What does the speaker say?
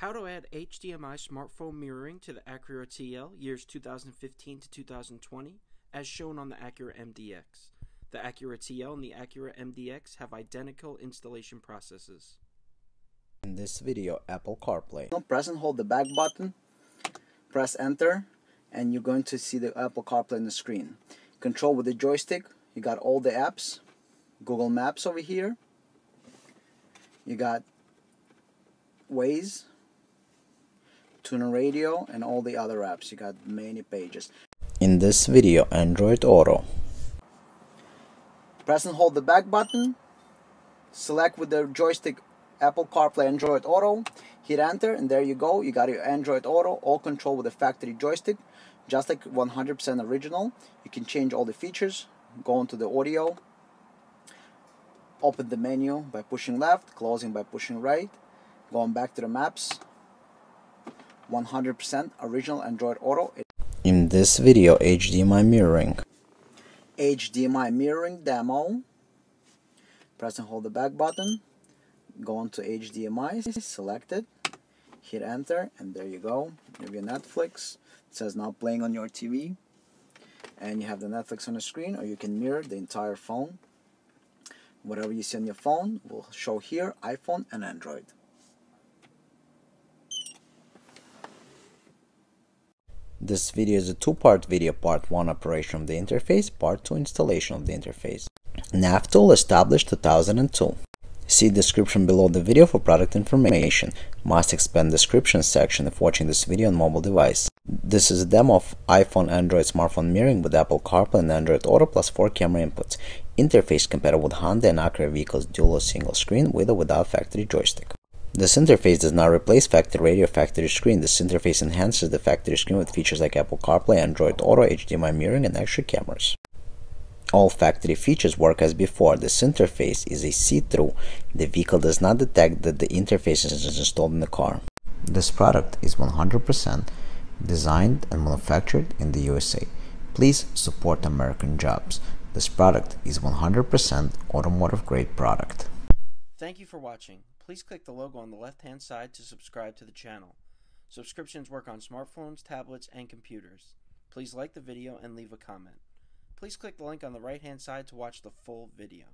How to add HDMI smartphone mirroring to the Acura TL years 2015 to 2020 as shown on the Acura MDX. The Acura TL and the Acura MDX have identical installation processes. In this video, Apple CarPlay. Press and hold the back button, press enter, and you're going to see the Apple CarPlay on the screen. Control with the joystick, you got all the apps, Google Maps over here, you got Waze, tuner radio, and all the other apps. You got many pages. In this video, Android Auto. Press and hold the back button, select with the joystick Apple CarPlay Android Auto, hit enter, and there you go, you got your Android Auto, all controlled with the factory joystick, just like 100% original. You can change all the features, go into the audio, open the menu by pushing left, closing by pushing right, going back to the maps, 100% original Android Auto. In this video, HDMI mirroring. HDMI mirroring demo. Press and hold the back button, go on to HDMI, select it, hit enter, and there you go. You have Netflix, it says now playing on your TV, and you have the Netflix on the screen, or you can mirror the entire phone. Whatever you see on your phone will show here, iPhone and Android. This video is a two-part video, part 1 operation of the interface, part 2 installation of the interface. NavTool established 2002. See description below the video for product information. Must expand description section if watching this video on mobile device. This is a demo of iPhone Android smartphone mirroring with Apple CarPlay and Android Auto plus 4 camera inputs. Interface compatible with Honda and Acura vehicles, dual or single screen with or without factory joystick. This interface does not replace factory radio, factory screen. This interface enhances the factory screen with features like Apple CarPlay, Android Auto, HDMI mirroring, and extra cameras. All factory features work as before. This interface is a see-through. The vehicle does not detect that the interface is installed in the car. This product is 100% designed and manufactured in the USA. Please support American jobs. This product is 100% automotive-grade product. Thank you for watching. Please click the logo on the left-hand side to subscribe to the channel. Subscriptions work on smartphones, tablets, and computers. Please like the video and leave a comment. Please click the link on the right-hand side to watch the full video.